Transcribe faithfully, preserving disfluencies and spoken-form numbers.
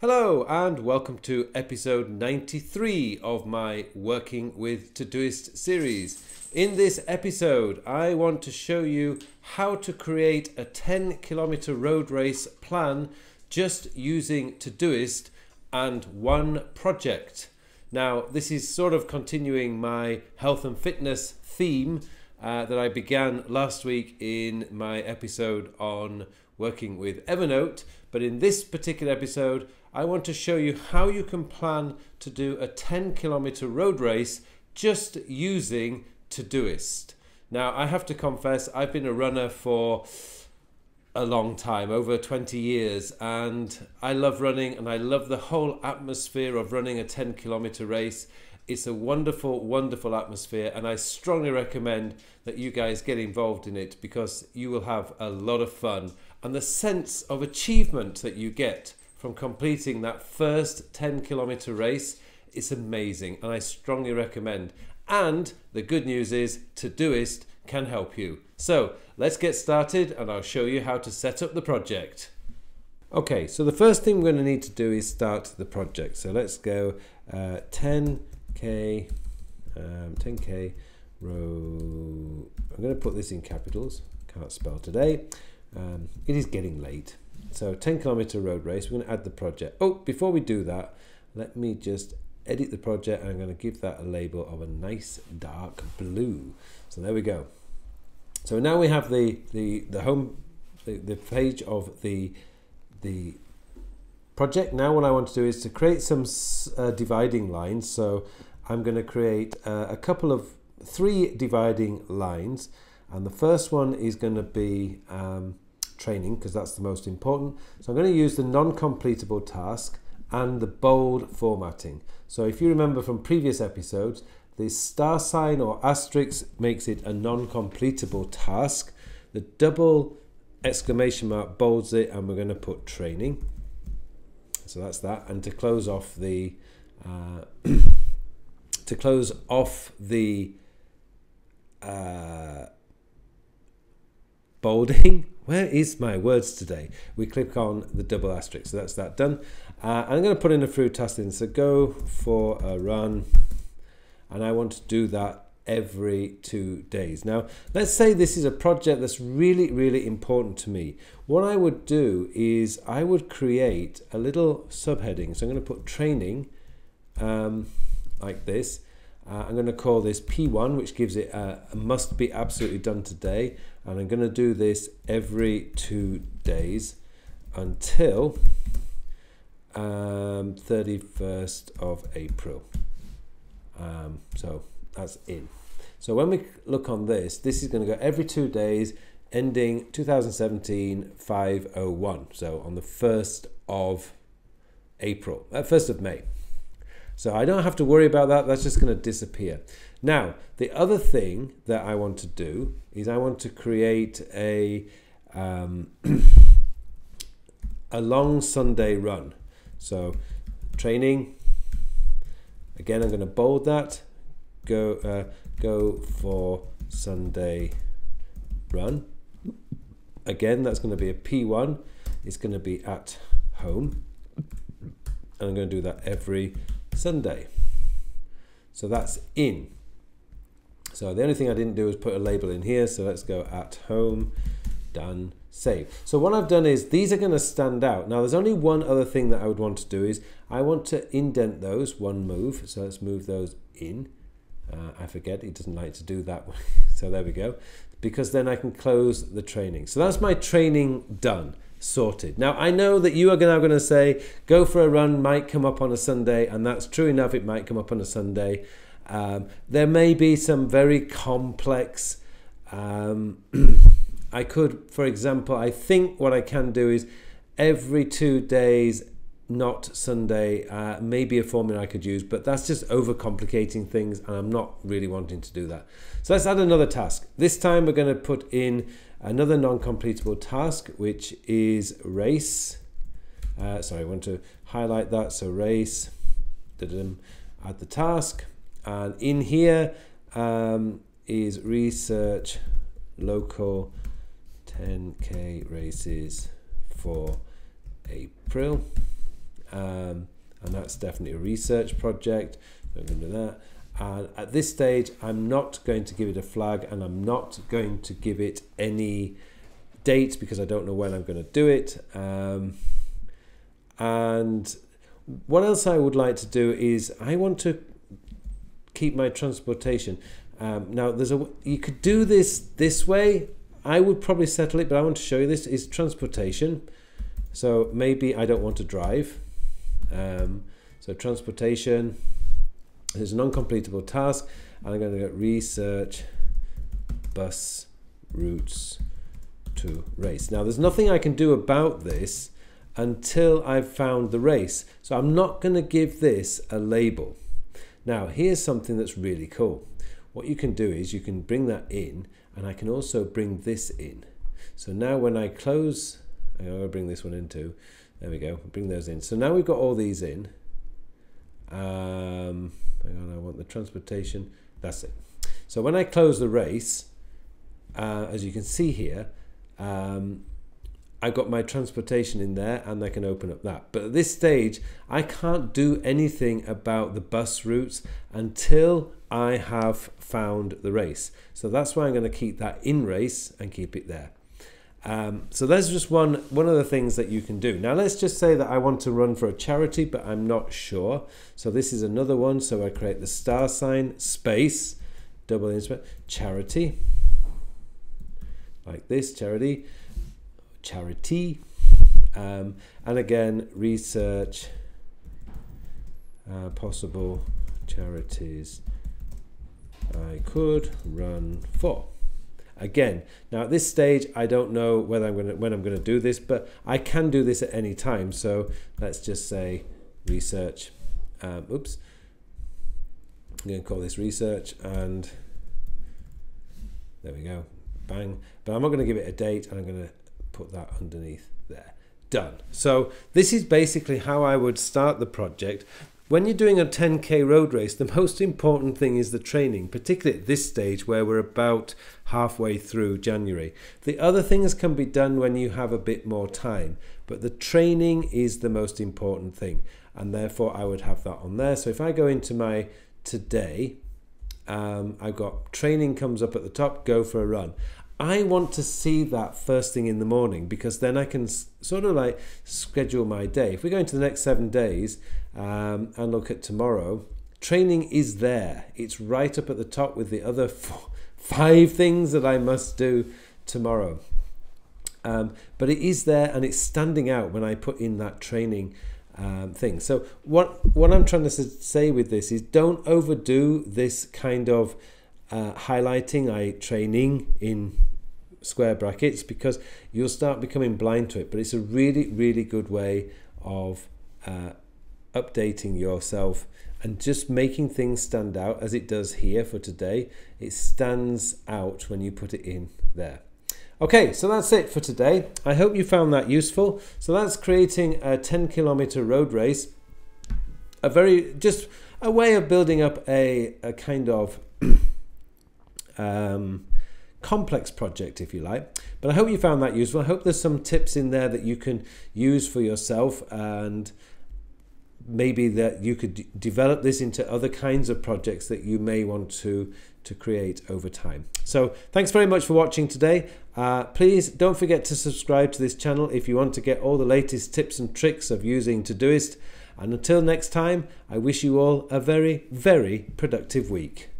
Hello and welcome to episode ninety-three of my Working with Todoist series. In this episode, I want to show you how to create a ten kilometer road race plan just using Todoist and one project. Now, this is sort of continuing my health and fitness theme uh, that I began last week in my episode on working with Evernote, but in this particular episode, I want to show you how you can plan to do a ten kilometer road race just using Todoist. Now, I have to confess, I've been a runner for a long time, over twenty years, and I love running and I love the whole atmosphere of running a ten kilometer race. It's a wonderful, wonderful atmosphere, and I strongly recommend that you guys get involved in it because you will have a lot of fun. And the sense of achievement that you get from completing that first ten kilometer race is amazing, and I strongly recommend. And the good news is Todoist can help you. So let's get started and I'll show you how to set up the project. Okay, so the first thing we're going to need to do is start the project. So let's go uh, ten K, um, ten K road. I'm going to put this in capitals, can't spell today. Um, it is getting late. So ten kilometer road race, we're going to add the project. Oh, before we do that, let me just edit the project, and I'm going to give that a label of a nice dark blue. So there we go. So now we have the the, the home the, the page of the the project. Now what I want to do is to create some uh, dividing lines. So I'm going to create uh, a couple of three dividing lines, and the first one is going to be um, training, because that's the most important. So I'm going to use the non-completable task and the bold formatting. So if you remember from previous episodes, the star sign or asterisk makes it a non-completable task. The double exclamation mark bolds it, and we're going to put training. So that's that. And to close off the uh, to close off the uh, bolding. Where is my words today? We click on the double asterisk, so that's that done. Uh, I'm going to put in a fruit task in, so go for a run, and I want to do that every two days. Now, let's say this is a project that's really, really important to me. What I would do is I would create a little subheading. So I'm going to put training um, like this. Uh, I'm going to call this P one, which gives it a, a must be absolutely done today. And I'm going to do this every two days until um, thirty-first of April. Um, so that's in. So when we look on this, this is going to go every two days, ending two thousand seventeen five oh one. So on the first of April, uh, first of May. So I don't have to worry about that, that's just going to disappear. Now, the other thing that I want to do is I want to create a, um, a long Sunday run. So training, again I'm going to bold that, go, uh, go for Sunday run. Again, that's going to be a P one, it's going to be at home, and I'm going to do that every Sunday. So that's in. So the only thing I didn't do was put a label in here. So let's go at home, done, save. So what I've done is these are going to stand out. Now there's only one other thing that I would want to do is I want to indent those one move. So let's move those in. Uh, I forget, it doesn't like to do that. So there we go. Because then I can close the training. So that's my training done. Sorted. Now I know that you are now going to say go for a run might come up on a Sunday, and that's true enough, it might come up on a Sunday. Um, there may be some very complex um, I could, for example, I think what I can do is every two days, not Sunday, uh, maybe a formula I could use, but that's just overcomplicating things and I'm not really wanting to do that. So let's add another task. This time we're going to put in another non-completable task, which is race. Uh, sorry, I want to highlight that. So race, add the task, and in here um, is research local ten K races for April. um, and that's definitely a research project, so I'm going to do that. And at this stage, I'm not going to give it a flag, and I'm not going to give it any date because I don't know when I'm going to do it. Um, and what else I would like to do is I want to keep my transportation. Um, now, there's a you could do this this way. I would probably settle it, but I want to show you this is transportation. So maybe I don't want to drive. Um, so transportation. There's a non-completable task, and I'm going to get research bus routes to race. Now, there's nothing I can do about this until I've found the race, so I'm not going to give this a label. Now, here's something that's really cool. What you can do is you can bring that in, and I can also bring this in. So now when I close, I'll bring this one in too. There we go, bring those in. So now we've got all these in. Um, hang on, I want the transportation. That's it. So when I close the race, uh, as you can see here, um, I got my transportation in there, and I can open up that. But at this stage, I can't do anything about the bus routes until I have found the race. So that's why I'm going to keep that in race and keep it there. Um, so that's just one, one of the things that you can do. Now let's just say that I want to run for a charity, but I'm not sure. So this is another one. So I create the star sign, space, double insert, charity. Like this, charity. Charity. Um, and again, research uh, possible charities I could run for. Again, now at this stage, I don't know whether I'm going to, when I'm going to do this, but I can do this at any time. So let's just say research. Um, oops. I'm going to call this research, and there we go. Bang. But I'm not going to give it a date, and I'm going to put that underneath there. Done. So this is basically how I would start the project. When you're doing a ten K road race, the most important thing is the training, particularly at this stage where we're about halfway through January. The other things can be done when you have a bit more time, but the training is the most important thing, and therefore I would have that on there. So if I go into my today, um, I've got training comes up at the top, go for a run. I want to see that first thing in the morning, because then I can sort of like schedule my day. If we go into the next seven days um, and look at tomorrow, training is there. It's right up at the top with the other four, five things that I must do tomorrow. Um, but it is there, and it's standing out when I put in that training um, thing. So what, what I'm trying to say with this is don't overdo this kind of uh, highlighting, I training in square brackets, because you'll start becoming blind to it. But it's a really, really good way of uh, updating yourself and just making things stand out, as it does here for today. It stands out when you put it in there. Okay, so that's it for today. I hope you found that useful. So that's creating a ten kilometer road race, a very just a way of building up a, a kind of um complex project, if you like. But I hope you found that useful. I hope there's some tips in there that you can use for yourself, and maybe that you could develop this into other kinds of projects that you may want to to create over time. So thanks very much for watching today. Uh, please don't forget to subscribe to this channel if you want to get all the latest tips and tricks of using Todoist. And until next time, I wish you all a very, very productive week.